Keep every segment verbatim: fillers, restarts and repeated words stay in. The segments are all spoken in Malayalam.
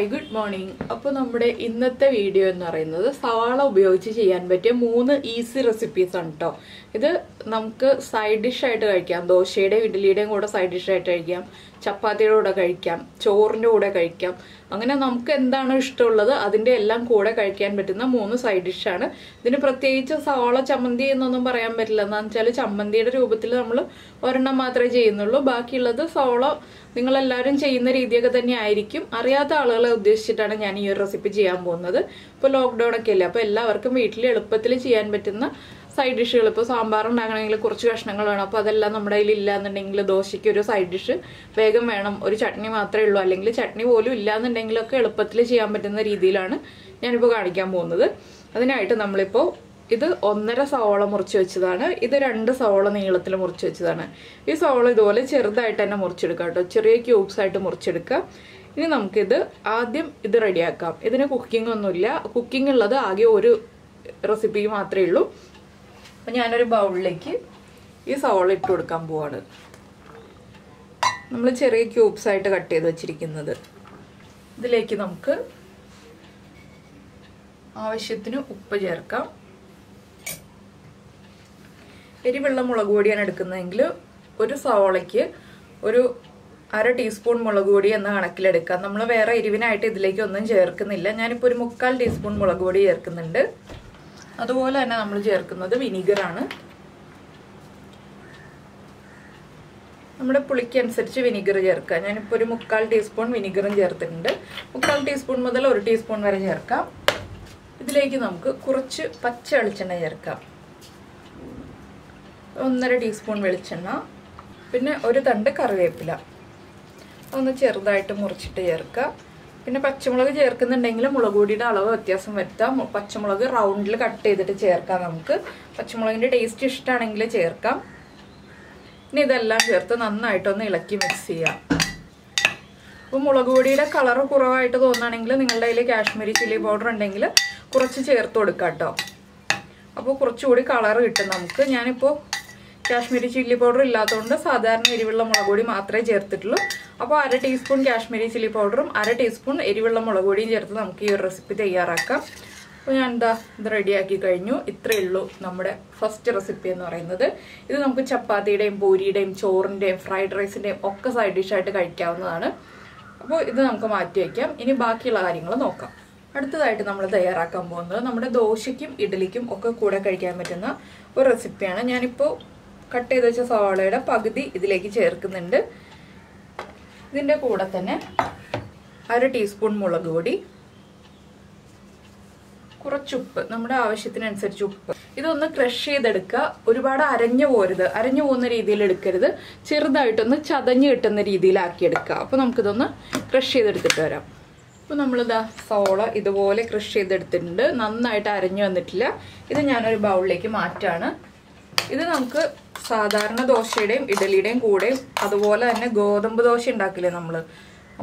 Hi, good morning. Now, നമ്മുടെ ഇന്നത്തെ വീഡിയോ എന്ന് പറയുന്നത് സവാള ഉപയോഗിച്ച് ചെയ്യാൻ പറ്റിയ മൂന്ന് ഈസി റെസിപ്പീസ് ആണ് ട്ടോ. ഇത് നമുക്ക് സൈഡ് ഡിഷ് ആയിട്ട് കഴിക്കാം. ദോശയുടെ ഇഡ്ഡലിയുടെയും കൂടെ സൈഡ് ഡിഷ് ആയിട്ട് കഴിക്കാം. ചപ്പാത്തിയുടെ കൂടെ കഴിക്കാം. ചോറിന്റെ കൂടെ കഴിക്കാം. അങ്ങനെ നമുക്ക് എന്താണ് ഇഷ്ടമുള്ളത് അതിന്റെ എല്ലാം കൂടെ കഴിക്കാൻ പറ്റുന്ന മൂന്ന് സൈഡ് ഡിഷ് ആണ്. ഇതിന് പ്രത്യേകിച്ച് സവാള ചമ്മന്തി എന്നൊന്നും പറയാൻ പറ്റില്ല. എന്താണെന്നുവെച്ചാൽ ചമ്മന്തിയുടെ രൂപത്തിൽ നമ്മൾ ഒരെണ്ണം മാത്രമേ ചെയ്യുന്നുള്ളൂ. ബാക്കിയുള്ളത് സവാള നിങ്ങൾ എല്ലാവരും ചെയ്യുന്ന രീതിയൊക്കെ തന്നെ ആയിരിക്കും. അറിയാത്ത ആളുകളെ ഉദ്ദേശിച്ചിട്ടാണ് ഞാൻ ഈ ഒരു റെസിപ്പി ചെയ്യാൻ പോകുന്നത്. ഇപ്പോൾ ലോക്ക്ഡൌൺ ഒക്കെ അല്ലേ, അപ്പോൾ എല്ലാവർക്കും വീട്ടിൽ എളുപ്പത്തിൽ ചെയ്യാൻ പറ്റുന്ന സൈഡ് ഡിഷുകൾ, ഇപ്പോൾ സാമ്പാർ ഉണ്ടാക്കണമെങ്കിൽ കുറച്ച് കഷ്ണങ്ങൾ വേണം, അപ്പോൾ അതെല്ലാം നമ്മുടെ കയ്യിൽ ഇല്ലാന്നുണ്ടെങ്കിൽ ദോശയ്ക്ക് ഒരു സൈഡ് ഡിഷ് വേഗം വേണം. ഒരു ചട്നി മാത്രമേ ഉള്ളൂ, അല്ലെങ്കിൽ ചട്നി പോലും ഇല്ലാന്നുണ്ടെങ്കിലൊക്കെ എളുപ്പത്തിൽ ചെയ്യാൻ പറ്റുന്ന രീതിയിലാണ് ഞാനിപ്പോൾ കാണിക്കാൻ പോകുന്നത്. അതിനായിട്ട് നമ്മളിപ്പോൾ ഇത് ഒന്നര സവാള മുറിച്ച് വെച്ചതാണ്, ഇത് രണ്ട് സവാള നീളത്തിൽ മുറിച്ച് വെച്ചതാണ്. ഈ സവാള ഇതുപോലെ ചെറുതായിട്ട് തന്നെ മുറിച്ചെടുക്കാം കേട്ടോ, ചെറിയ ക്യൂബ്സ് ആയിട്ട് മുറിച്ചെടുക്കാം. ഇനി നമുക്കിത് ആദ്യം ഇത് റെഡിയാക്കാം. ഇതിന് കുക്കിംഗ് ഒന്നുമില്ല, കുക്കിംഗ് ഉള്ളത് ആകെ ഒരു റെസിപ്പി മാത്രമേ ഉള്ളൂ. അപ്പം ഞാനൊരു ബൗളിലേക്ക് ഈ സവാള ഇട്ട് കൊടുക്കാൻ പോവാണ്, നമ്മൾ ചെറിയ ക്യൂബ്സ് ആയിട്ട് കട്ട് ചെയ്ത് വെച്ചിരിക്കുന്നത്. ഇതിലേക്ക് നമുക്ക് ആവശ്യത്തിന് ഉപ്പ് ചേർക്കാം. എരിവെള്ള മുളക് പൊടിയാണ് എടുക്കുന്നതെങ്കിൽ ഒരു സവാളയ്ക്ക് ഒരു അര ടീസ്പൂൺ മുളക് പൊടി എന്ന കണക്കിലെടുക്കാം. നമ്മൾ വേറെ എരിവിനായിട്ട് ഇതിലേക്ക് ഒന്നും ചേർക്കുന്നില്ല. ഞാനിപ്പോൾ ഒരു മുക്കാൽ ടീസ്പൂൺ മുളക് പൊടി ചേർക്കുന്നുണ്ട്. അതുപോലെ തന്നെ നമ്മൾ ചേർക്കുന്നത് വിനീഗറാണ്. നമ്മുടെ പുളിക്കനുസരിച്ച് വിനീഗർ ചേർക്കാം. ഞാനിപ്പോൾ ഒരു മുക്കാൽ ടീസ്പൂൺ വിനീഗറും ചേർത്തിട്ടുണ്ട്. മുക്കാൽ ടീസ്പൂൺ മുതൽ ഒരു ടീസ്പൂൺ വരെ ചേർക്കാം. ഇതിലേക്ക് നമുക്ക് കുറച്ച് പച്ച വെളിച്ചെണ്ണ ചേർക്കാം, ഒന്നര ടീസ്പൂൺ വെളിച്ചെണ്ണ, പിന്നെ ഒരു തണ്ട് കറിവേപ്പില ഒന്ന് ചെറുതായിട്ട് മുറിച്ചിട്ട് ചേർക്കുക. പിന്നെ പച്ചമുളക് ചേർക്കുന്നുണ്ടെങ്കിൽ മുളക് പൊടിയുടെ അളവ് വ്യത്യാസം വരുത്താം. പച്ചമുളക് റൗണ്ടിൽ കട്ട് ചെയ്തിട്ട് ചേർക്കാം. നമുക്ക് പച്ചമുളകിൻ്റെ ടേസ്റ്റ് ഇഷ്ടമാണെങ്കിൽ ചേർക്കാം. ഇനി ഇതെല്ലാം ചേർത്ത് നന്നായിട്ടൊന്ന് ഇളക്കി മിക്സ് ചെയ്യാം. അപ്പോൾ മുളക് പൊടിയുടെ കളറ് കുറവായിട്ട് തോന്നുകയാണെങ്കിൽ നിങ്ങളുടെ കയ്യിൽ കാശ്മീരി ചില്ലി പൗഡർ ഉണ്ടെങ്കിൽ കുറച്ച് ചേർത്ത് കൊടുക്കാം കേട്ടോ, അപ്പോൾ കുറച്ചുകൂടി കളറ് കിട്ടും നമുക്ക്. ഞാനിപ്പോൾ കാശ്മീരി ചില്ലി പൗഡർ ഇല്ലാത്തതുകൊണ്ട് സാധാരണ എരിവെള്ള മുളക് പൊടി മാത്രമേ ചേർത്തിട്ടുള്ളൂ. അപ്പോൾ അര ടീസ്പൂൺ കാശ്മീരി ചില്ലി പൗഡറും അര ടീസ്പൂൺ എരിവെള്ള മുളക് പൊടിയും ചേർത്ത് നമുക്ക് ഈ ഒരു റെസിപ്പി തയ്യാറാക്കാം. അപ്പോൾ ഞാൻ എന്താ ഇത് റെഡിയാക്കി കഴിഞ്ഞു. ഇത്രയേ ഉള്ളൂ നമ്മുടെ ഫസ്റ്റ് റെസിപ്പി എന്ന് പറയുന്നത്. ഇത് നമുക്ക് ചപ്പാത്തിയുടെയും പൂരിയുടെയും ചോറിൻ്റെയും ഫ്രൈഡ് റൈസിൻ്റെയും ഒക്കെ സൈഡ് ഡിഷായിട്ട് കഴിക്കാവുന്നതാണ്. അപ്പോൾ ഇത് നമുക്ക് മാറ്റി വയ്ക്കാം. ഇനി ബാക്കിയുള്ള കാര്യങ്ങൾ നോക്കാം. അടുത്തതായിട്ട് നമ്മൾ തയ്യാറാക്കാൻ പോകുന്നത് നമ്മുടെ ദോശയ്ക്കും ഇഡ്ഡലിക്കും ഒക്കെ കൂടെ കഴിക്കാൻ പറ്റുന്ന ഒരു റെസിപ്പിയാണ്. ഞാനിപ്പോൾ കട്ട് ചെയ്ത് വെച്ച സവാളയുടെ പകുതി ഇതിലേക്ക് ചേർക്കുന്നുണ്ട്. ഇതിൻ്റെ കൂടെ തന്നെ അര ടീസ്പൂൺ മുളക് പൊടി, കുറച്ചുപ്പ്, നമ്മുടെ ആവശ്യത്തിനനുസരിച്ച് ഉപ്പ്. ഇതൊന്ന് ക്രഷ് ചെയ്തെടുക്കുക. ഒരുപാട് അരഞ്ഞു പോരുത്, അരഞ്ഞു പോകുന്ന രീതിയിൽ എടുക്കരുത്. ചെറുതായിട്ടൊന്ന് ചതഞ്ഞ് കിട്ടുന്ന രീതിയിലാക്കിയെടുക്കുക. അപ്പോൾ നമുക്കിതൊന്ന് ക്രഷ് ചെയ്തെടുത്തിട്ട് വരാം. അപ്പോൾ നമ്മളിതാ സവാള ഇതുപോലെ ക്രഷ് ചെയ്തെടുത്തിട്ടുണ്ട്, നന്നായിട്ട് അരഞ്ഞു വന്നിട്ടില്ല. ഇത് ഞാനൊരു ബൗളിലേക്ക് മാറ്റാണ്. ഇത് നമുക്ക് സാധാരണ ദോശയുടെയും ഇഡലിയുടെയും കൂടെയും അതുപോലെ തന്നെ ഗോതമ്പ് ദോശ ഉണ്ടാക്കില്ലേ, നമ്മൾ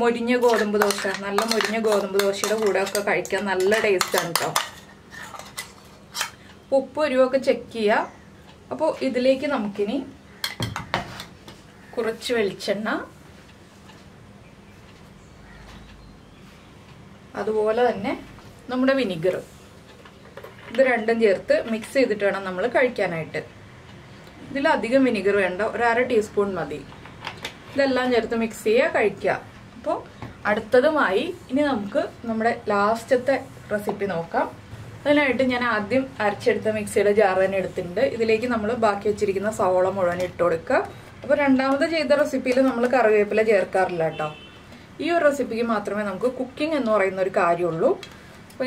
മൊരിഞ്ഞ ഗോതമ്പ് ദോശ, നല്ല മൊരിഞ്ഞ ഗോതമ്പ് ദോശയുടെ കൂടെ ഒക്കെ കഴിക്കാൻ നല്ല ടേസ്റ്റാണ് കേട്ടോ. ഉപ്പ് ഒരുവൊക്കെ ചെക്ക് ചെയ്യുക. അപ്പോൾ ഇതിലേക്ക് നമുക്കിനി കുറച്ച് വെളിച്ചെണ്ണ, അതുപോലെ തന്നെ നമ്മുടെ വിനിഗർ, ഇത് രണ്ടും ചേർത്ത് മിക്സ് ചെയ്തിട്ട് വേണം നമ്മൾ കഴിക്കാനായിട്ട്. ഇതിലധികം വിനിഗർ വേണ്ട, ഒരു അര ടീസ്പൂൺ മതി. ഇതെല്ലാം ചേർത്ത് മിക്സ് ചെയ്യുക, കഴിക്കുക. അപ്പോൾ അടുത്തതുമായി ഇനി നമുക്ക് നമ്മുടെ ലാസ്റ്റത്തെ റെസിപ്പി നോക്കാം. അതിനായിട്ട് ഞാൻ ആദ്യം അരച്ചെടുത്ത മിക്സിയുടെ ജാർ തന്നെ എടുത്തിട്ടുണ്ട്. ഇതിലേക്ക് നമ്മൾ ബാക്കി വെച്ചിരിക്കുന്ന സവാള മുഴുവൻ ഇട്ട് കൊടുക്കുക. അപ്പോൾ രണ്ടാമത് ചെയ്ത റെസിപ്പിയിൽ നമ്മൾ കറിവേപ്പില ചേർക്കാറില്ല കേട്ടോ. ഈ ഒരു റെസിപ്പിക്ക് മാത്രമേ നമുക്ക് കുക്കിംഗ് എന്ന് പറയുന്ന ഒരു കാര്യമുള്ളൂ. അപ്പോൾ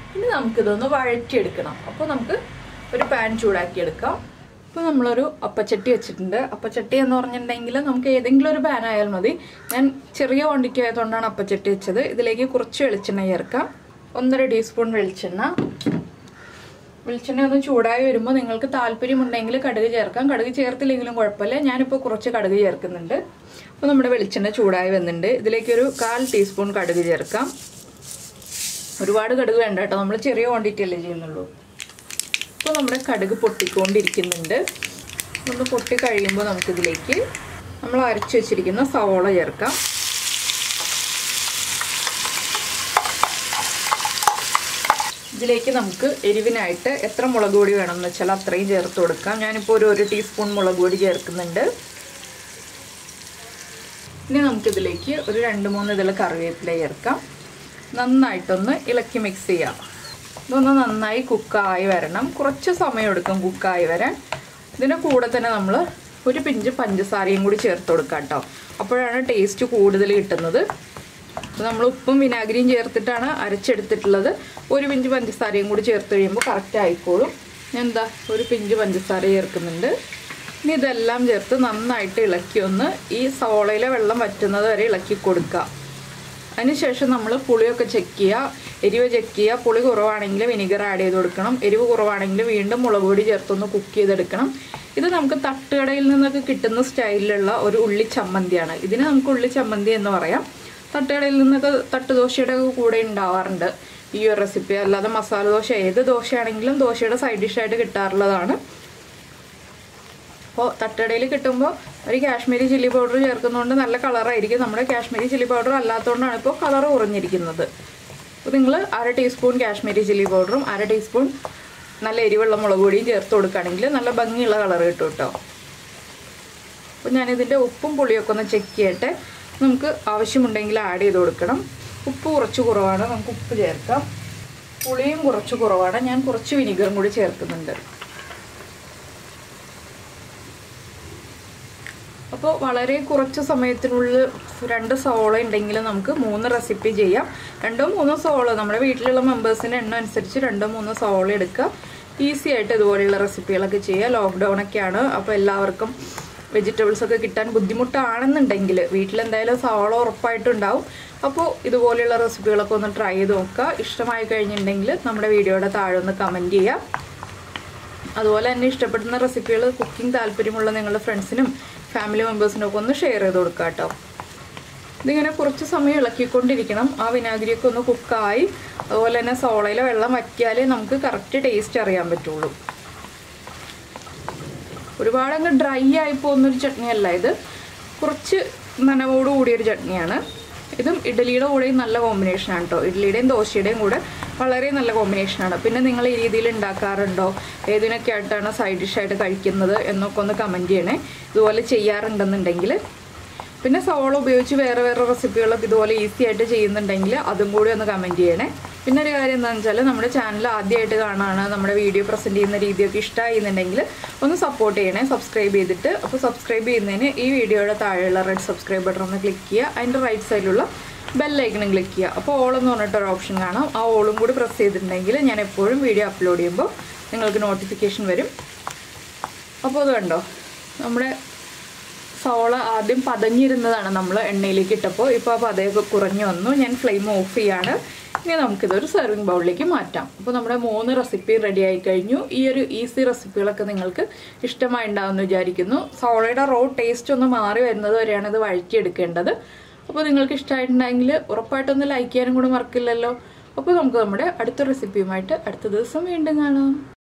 ഇനി നമുക്കിതൊന്ന് വഴറ്റിയെടുക്കണം. അപ്പോൾ നമുക്ക് ഒരു പാൻ ചൂടാക്കിയെടുക്കാം. ഇപ്പോൾ നമ്മളൊരു അപ്പച്ചട്ടി വെച്ചിട്ടുണ്ട്. അപ്പച്ചട്ടി എന്ന് പറഞ്ഞിട്ടുണ്ടെങ്കിൽ നമുക്ക് ഏതെങ്കിലും ഒരു പാൻ ആയാൽ മതി. ഞാൻ ചെറിയ ക്വാണ്ടിറ്റി ആയതുകൊണ്ടാണ് അപ്പച്ചട്ടി വെച്ചത്. ഇതിലേക്ക് കുറച്ച് വെളിച്ചെണ്ണ ചേർക്കാം. ഒന്നര ടീസ്പൂൺ വെളിച്ചെണ്ണ വെളിച്ചെണ്ണ ഒന്ന് ചൂടായി വരുമ്പോൾ നിങ്ങൾക്ക് താൽപര്യമുണ്ടെങ്കിൽ കടുക് ചേർക്കാം. കടുക് ചേർത്തില്ലെങ്കിലും കുഴപ്പമില്ല. ഞാനിപ്പോൾ കുറച്ച് കടുക് ചേർക്കുന്നുണ്ട്. അപ്പോൾ നമ്മുടെ വെളിച്ചെണ്ണ ചൂടായി വന്നിട്ടുണ്ട്. ഇതിലേക്കൊരു കാൽ ടീസ്പൂൺ കടുക് ചേർക്കാം. ഒരുപാട് കടുക് വേണ്ട കേട്ടോ, നമ്മൾ ചെറിയ ക്വാണ്ടിറ്റി അല്ലേ ചെയ്യുന്നുള്ളൂ. ഇപ്പോൾ നമ്മുടെ കടുക് പൊട്ടിക്കൊണ്ടിരിക്കുന്നുണ്ട്. നമ്മൾ പൊട്ടി കഴിയുമ്പോൾ നമുക്കിതിലേക്ക് നമ്മൾ അരച്ച് വെച്ചിരിക്കുന്ന സവോള ചേർക്കാം. ഇതിലേക്ക് നമുക്ക് എരിവിനായിട്ട് എത്ര മുളക് പൊടി വേണമെന്ന് വെച്ചാൽ അത്രയും ചേർത്ത് കൊടുക്കാം. ഞാനിപ്പോൾ ഒരു ഒരു ടീസ്പൂൺ മുളക് പൊടി ചേർക്കുന്നുണ്ട്. ഇനി നമുക്കിതിലേക്ക് ഒരു രണ്ട് മൂന്ന് ഇതിൽ കറിവേപ്പില ചേർക്കാം. നന്നായിട്ടൊന്ന് ഇളക്കി മിക്സ് ചെയ്യാം. ഇതൊന്ന് നന്നായി കുക്കായി വരണം. കുറച്ച് സമയമെടുക്കും കുക്കായി വരാൻ. ഇതിൻ്റെ കൂടെ തന്നെ നമ്മൾ ഒരു പിഞ്ച് പഞ്ചസാരയും കൂടി ചേർത്ത് കൊടുക്കാം കേട്ടോ, അപ്പോഴാണ് ടേസ്റ്റ് കൂടുതൽ കിട്ടുന്നത്. അപ്പോൾ നമ്മൾ ഉപ്പും വിനാഗിരിയും ചേർത്തിട്ടാണ് അരച്ചെടുത്തിട്ടുള്ളത്. ഒരു പിഞ്ച് പഞ്ചസാരയും കൂടി ചേർത്ത് കഴിയുമ്പോൾ കറക്റ്റ് ആയിക്കോളും. ഞാൻ എന്താ ഒരു പിഞ്ച് പഞ്ചസാര ചേർക്കുന്നുണ്ട്. ഇനി ഇതെല്ലാം ചേർത്ത് നന്നായിട്ട് ഇളക്കി ഒന്ന് ഈ സവോളയിലെ വെള്ളം വറ്റുന്നത് വരെ ഇളക്കി കൊടുക്കുക. അതിനുശേഷം നമ്മൾ പുളിയൊക്കെ ചെക്ക് ചെയ്യുക, എരിവ് ചെക്ക് ചെയ്യുക. പുളി കുറവാണെങ്കിൽ വിനിഗർ ആഡ് ചെയ്ത് കൊടുക്കണം. എരിവ് കുറവാണെങ്കിൽ വീണ്ടും മുളക് പൊടി ചേർത്തൊന്ന് കുക്ക് ചെയ്തെടുക്കണം. ഇത് നമുക്ക് തട്ടുകടയിൽ നിന്നൊക്കെ കിട്ടുന്ന സ്റ്റൈലിലുള്ള ഒരു ഉള്ളി ചമ്മന്തിയാണ്. ഇതിന് നമുക്ക് ഉള്ളി ചമ്മന്തി എന്ന് പറയാം. തട്ടുകടയിൽ നിന്നൊക്കെ തട്ടുദോശയുടെ കൂടെ ഉണ്ടാവാറുണ്ട് ഈ ഒരു റെസിപ്പി. അല്ലാതെ മസാല ദോശ ഏത് ദോശയാണെങ്കിലും ദോശയുടെ സൈഡ് ഡിഷായിട്ട് കിട്ടാറുള്ളതാണ്. അപ്പോൾ തട്ടുകടയിൽ കിട്ടുമ്പോൾ ഒരു കാശ്മീരി ചില്ലി പൗഡർ ചേർക്കുന്നതുകൊണ്ട് നല്ല കളറായിരിക്കും. നമ്മുടെ കാശ്മീരി ചില്ലി പൗഡർ അല്ലാത്തതുകൊണ്ടാണ് ഇപ്പോൾ കളർ കുറഞ്ഞിരിക്കുന്നത്. അപ്പോൾ നിങ്ങൾ അര ടീസ്പൂൺ കാശ്മീരി ചില്ലി പൗഡറും അര ടീസ്പൂൺ നല്ല എരിവുള്ള മുളക് പൊടിയും ചേർത്ത് കൊടുക്കുകയാണെങ്കിൽ നല്ല ഭംഗിയുള്ള കളർ കിട്ടും കേട്ടോ. അപ്പോൾ ഞാനിതിൻ്റെ ഉപ്പും പുളിയൊക്കെ ഒന്ന് ചെക്ക് ചെയ്യട്ടെ. നമുക്ക് ആവശ്യമുണ്ടെങ്കിൽ ആഡ് ചെയ്ത് കൊടുക്കണം. ഉപ്പ് കുറച്ച് കുറവാണ്, നമുക്ക് ഉപ്പ് ചേർക്കാം. പുളിയും കുറച്ച് കുറവാണ്, ഞാൻ കുറച്ച് വിനിഗറും കൂടി ചേർക്കുന്നുണ്ട്. അപ്പോൾ വളരെ കുറച്ച് സമയത്തിനുള്ളിൽ രണ്ട് സവോള ഉണ്ടെങ്കിൽ നമുക്ക് മൂന്ന് റെസിപ്പി ചെയ്യാം. രണ്ടോ മൂന്നോ സവോള നമ്മുടെ വീട്ടിലുള്ള മെമ്പേഴ്സിൻ്റെ എണ്ണം അനുസരിച്ച് രണ്ടോ മൂന്നോ സവോള എടുക്കുക. ഈസി ആയിട്ട് ഇതുപോലെയുള്ള റെസിപ്പികളൊക്കെ ചെയ്യുക. ലോക്ക്ഡൗണൊക്കെയാണ്, അപ്പോൾ എല്ലാവർക്കും വെജിറ്റബിൾസൊക്കെ കിട്ടാൻ ബുദ്ധിമുട്ടാണെന്നുണ്ടെങ്കിൽ വീട്ടിലെന്തായാലും സവാള ഉറപ്പായിട്ടുണ്ടാവും. അപ്പോൾ ഇതുപോലെയുള്ള റെസിപ്പികളൊക്കെ ഒന്ന് ട്രൈ ചെയ്ത് നോക്കുക. ഇഷ്ടമായി കഴിഞ്ഞിട്ടുണ്ടെങ്കിൽ നമ്മുടെ വീഡിയോയുടെ താഴെ ഒന്ന് കമൻറ്റ് ചെയ്യുക. അതുപോലെ തന്നെ ഇഷ്ടപ്പെടുന്ന റെസിപ്പികൾ കുക്കിംഗ് താല്പര്യമുള്ള നിങ്ങളുടെ ഫ്രണ്ട്സിനും ഫാമിലി മെമ്പേഴ്സിനും ഒക്കെ ഒന്ന് ഷെയർ ചെയ്ത് കൊടുക്കുക കേട്ടോ. ഇതിങ്ങനെ കുറച്ച് സമയം ഇളക്കിക്കൊണ്ടിരിക്കണം. ആ വിനാഗിരിയൊക്കെ ഒന്ന് കുക്കായി അതുപോലെ തന്നെ സവാളയിലെ വെള്ളം വറ്റിയാലേ നമുക്ക് കറക്റ്റ് ടേസ്റ്റ് അറിയാൻ പറ്റുള്ളൂ. ഒരുപാടങ്ങ് ഡ്രൈ ആയി പോകുന്നൊരു ചട്നിയല്ല ഇത്, കുറച്ച് നനവോട് കൂടിയൊരു ചട്നിയാണ്. ഇതും ഇഡ്ഡലിയുടെ കൂടെയും നല്ല കോമ്പിനേഷനാണ് കേട്ടോ. ഇഡ്ഡലിയുടെയും ദോശയുടെയും കൂടെ വളരെ നല്ല കോമ്പിനേഷനാണ്. പിന്നെ നിങ്ങൾ ഈ രീതിയിൽ ഉണ്ടാക്കാറുണ്ടോ, ഏതിനൊക്കെ ആയിട്ടാണ് സൈഡ് ഡിഷായിട്ട് കഴിക്കുന്നത് എന്നൊക്കെ ഒന്ന് കമൻറ്റ് ചെയ്യണേ, ഇതുപോലെ ചെയ്യാറുണ്ടെന്നുണ്ടെങ്കിൽ. പിന്നെ സവോള ഉപയോഗിച്ച് വേറെ വേറെ റെസിപ്പികളൊക്കെ ഇതുപോലെ ഈസി ആയിട്ട് ചെയ്യുന്നുണ്ടെങ്കിൽ അതും കൂടി ഒന്ന് കമൻറ്റ് ചെയ്യണേ. പിന്നെ ഒരു കാര്യം എന്താണെന്ന് വെച്ചാൽ, നമ്മുടെ ചാനൽ ആദ്യമായിട്ട് കാണാനാണ്, നമ്മുടെ വീഡിയോ പ്രസൻറ്റ് ചെയ്യുന്ന രീതിയൊക്കെ ഇഷ്ടമായിരുന്നുണ്ടെങ്കിൽ ഒന്ന് സപ്പോർട്ട് ചെയ്യണേ സബ്സ്ക്രൈബ് ചെയ്തിട്ട്. അപ്പോൾ സബ്സ്ക്രൈബ് ചെയ്യുന്നതിന് ഈ വീഡിയോയുടെ താഴെയുള്ള റെഡ് സബ്സ്ക്രൈബ് ബട്ടൺ ഒന്ന് ക്ലിക്ക് ചെയ്യുക. അതിൻ്റെ റൈറ്റ് സൈഡിലുള്ള ബെല്ലൈക്കണം ക്ലിക്ക് ചെയ്യുക. അപ്പോൾ ഓൾ എന്ന് പറഞ്ഞിട്ടൊരു ഓപ്ഷൻ കാണാം. ആ ഓളും കൂടി പ്രസ് ചെയ്തിട്ടുണ്ടെങ്കിൽ ഞാൻ എപ്പോഴും വീഡിയോ അപ്ലോഡ് ചെയ്യുമ്പോൾ നിങ്ങൾക്ക് നോട്ടിഫിക്കേഷൻ വരും. അപ്പോൾ അത് കണ്ടോ, നമ്മുടെ സവോള ആദ്യം പതഞ്ഞിരുന്നതാണ് നമ്മൾ എണ്ണയിലേക്ക് ഇട്ടപ്പോൾ ഇപ്പോൾ ആ പതയൊക്കെ കുറഞ്ഞു വന്നു. ഞാൻ ഫ്ലെയിം ഓഫ് ചെയ്യാണ്. ഇനി നമുക്കിതൊരു സെർവിങ് ബൗളിലേക്ക് മാറ്റാം. അപ്പോൾ നമ്മുടെ മൂന്ന് റെസിപ്പി റെഡി ആയി കഴിഞ്ഞു. ഈ ഒരു ഈസി റെസിപ്പികളൊക്കെ നിങ്ങൾക്ക് ഇഷ്ടമായി ഉണ്ടാവുമെന്ന് വിചാരിക്കുന്നു. സവോളയുടെ റോ ടേസ്റ്റ് ഒന്ന് മാറി വരുന്നത് വരെയാണ് ഇത് വഴറ്റിയെടുക്കേണ്ടത്. അപ്പോൾ നിങ്ങൾക്ക് ഇഷ്ടമായിട്ടുണ്ടെങ്കിൽ ഉറപ്പായിട്ടൊന്ന് ലൈക്ക് ചെയ്യാനും കൂടെ മറക്കില്ലല്ലോ. അപ്പോൾ നമുക്ക് നമ്മുടെ അടുത്ത റെസിപ്പിയുമായിട്ട് അടുത്ത ദിവസം വീണ്ടും കാണാം.